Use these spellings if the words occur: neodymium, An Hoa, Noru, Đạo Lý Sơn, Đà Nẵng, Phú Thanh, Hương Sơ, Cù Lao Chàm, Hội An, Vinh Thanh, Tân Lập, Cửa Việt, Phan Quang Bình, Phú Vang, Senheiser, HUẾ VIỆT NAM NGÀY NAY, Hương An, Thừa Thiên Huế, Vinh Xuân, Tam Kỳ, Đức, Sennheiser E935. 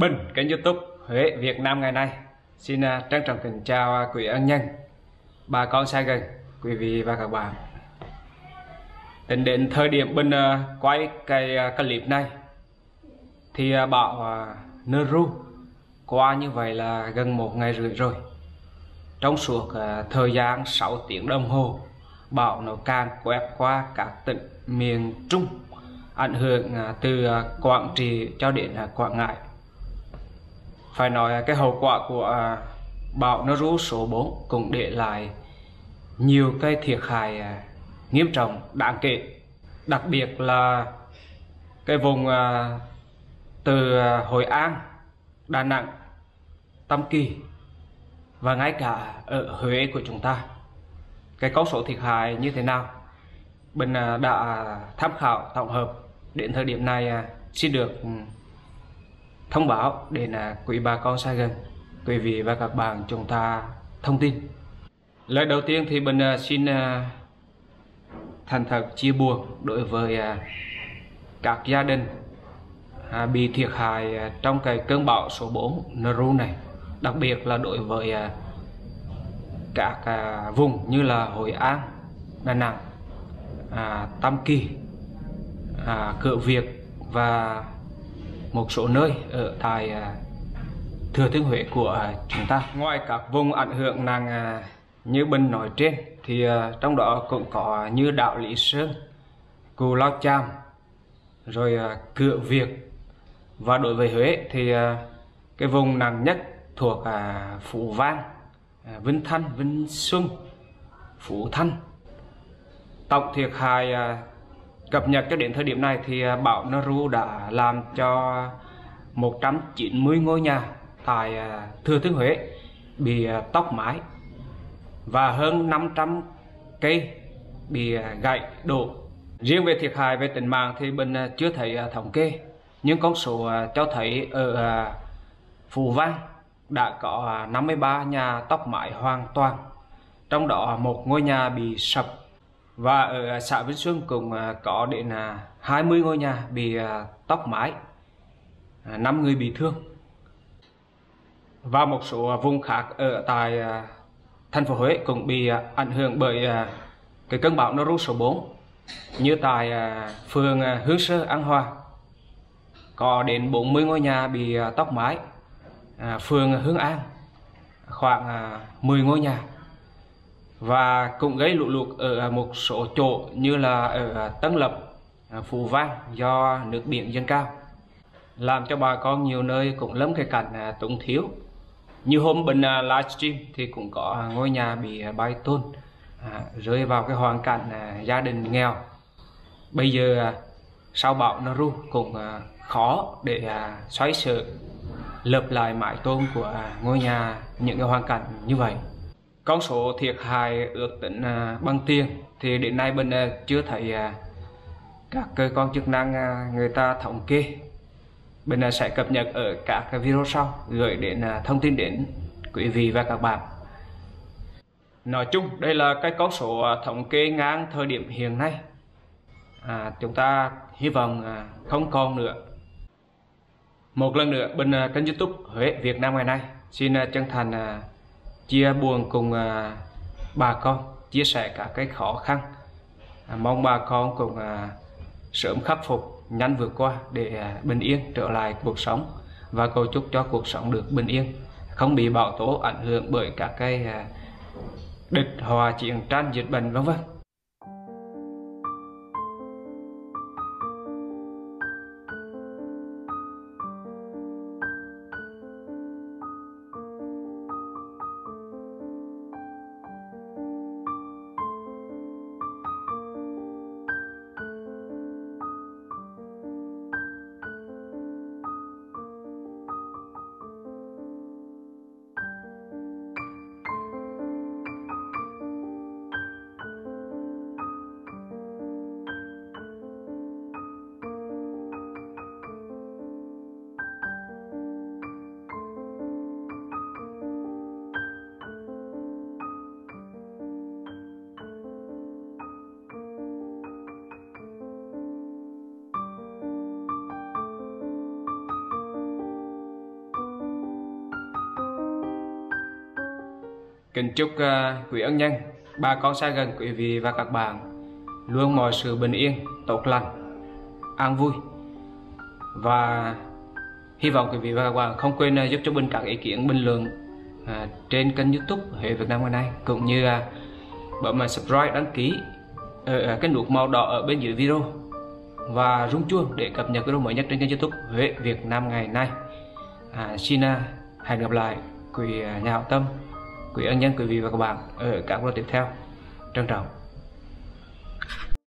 Bình, kênh YouTube Huế Việt Nam ngày nay. Xin trân trọng kính chào quý ân nhân, bà con xa gần, quý vị và các bạn. Tính đến thời điểm Bình quay cái clip này thì bão Noru qua như vậy là gần 1,5 ngày rồi. Trong suốt thời gian 6 tiếng đồng hồ, bão nó càn quét qua các tỉnh miền Trung, ảnh hưởng từ Quảng Trị cho đến Quảng Ngãi. Phải nói cái hậu quả của bão Noru số 4 cũng để lại nhiều cái thiệt hại nghiêm trọng đáng kể, đặc biệt là cái vùng từ Hội An, Đà Nẵng, Tam Kỳ và ngay cả ở Huế của chúng ta. Cái con số thiệt hại như thế nào, mình đã tham khảo tổng hợp đến thời điểm này xin được thông báo đến quý bà con xa gần, quý vị và các bạn chúng ta thông tin. Lời đầu tiên thì mình xin thành thật chia buồn đối với các gia đình bị thiệt hại trong cái cơn bão số 4 Noru này, đặc biệt là đối với các vùng như là Hội An, Đà Nẵng, Tam Kỳ, Cửa Việt và một số nơi ở tại Thừa Thiên Huế của chúng ta. Ngoài các vùng ảnh hưởng nặng như Bình nói trên thì trong đó cũng có như Đạo Lý Sơn, Cù Lao Chàm, rồi Cửa Việt. Và đối với Huế thì cái vùng nặng nhất thuộc Phú Vang, Vinh Thanh, Vinh Xuân, Phú Thanh. Tổng thiệt hại cập nhật cho đến thời điểm này thì bão Noru đã làm cho 190 ngôi nhà tại Thừa Thiên Huế bị tốc mái và hơn 500 cây bị gãy đổ. Riêng về thiệt hại về tính mạng thì mình chưa thấy thống kê, nhưng con số cho thấy ở Phú Vang đã có 53 nhà tốc mái hoàn toàn, trong đó một ngôi nhà bị sập. Và ở xã Vinh Xuân cũng có đến 20 ngôi nhà bị tốc mái, 5 người bị thương. Và một số vùng khác ở tại thành phố Huế cũng bị ảnh hưởng bởi cái cơn bão Noru số 4, như tại phường Hương Sơ, An Hoa có đến 40 ngôi nhà bị tốc mái, phường Hương An khoảng 10 ngôi nhà. Và cũng gây lũ lụt ở một số chỗ như là ở Tân Lập, Phú Vang do nước biển dâng cao, làm cho bà con nhiều nơi cũng lâm cái cảnh túng thiếu. Như hôm mình livestream thì cũng có ngôi nhà bị bay tôn, rơi vào cái hoàn cảnh gia đình nghèo. Bây giờ sau bão Noru cũng khó để xoáy sở lợp lại mái tôn của ngôi nhà những cái hoàn cảnh như vậy. Con số thiệt hại ước tính bằng tiền thì đến nay mình chưa thấy các cơ quan chức năng người ta thống kê. Mình sẽ cập nhật ở các cái video sau gửi đến thông tin đến quý vị và các bạn. Nói chung đây là cái con số thống kê ngang thời điểm hiện nay. Chúng ta hy vọng không còn nữa. Một lần nữa bên kênh YouTube Huế Việt Nam ngày nay xin chân thành chia buồn cùng bà con, chia sẻ cả cái khó khăn, mong bà con cùng sớm khắc phục, nhanh vượt qua để bình yên trở lại cuộc sống. Và cầu chúc cho cuộc sống được bình yên, không bị bão tố ảnh hưởng bởi các cái địch hòa, chiến tranh, dịch bệnh vân vân. Kính chúc quý ân nhân, bà con xa gần quý vị và các bạn luôn mọi sự bình yên, tốt lành, an vui. Và hy vọng quý vị và các bạn không quên giúp cho Bình các ý kiến bình luận trên kênh YouTube Huế Việt Nam hôm nay, cũng như bấm subscribe, đăng ký ở cái nút màu đỏ ở bên dưới video và rung chuông để cập nhật video mới nhất trên kênh YouTube Huế Việt Nam ngày nay. Xin hẹn gặp lại quý nhà hảo tâm, quý ân nhân, quý vị và các bạn ở các video tiếp theo. Trân trọng.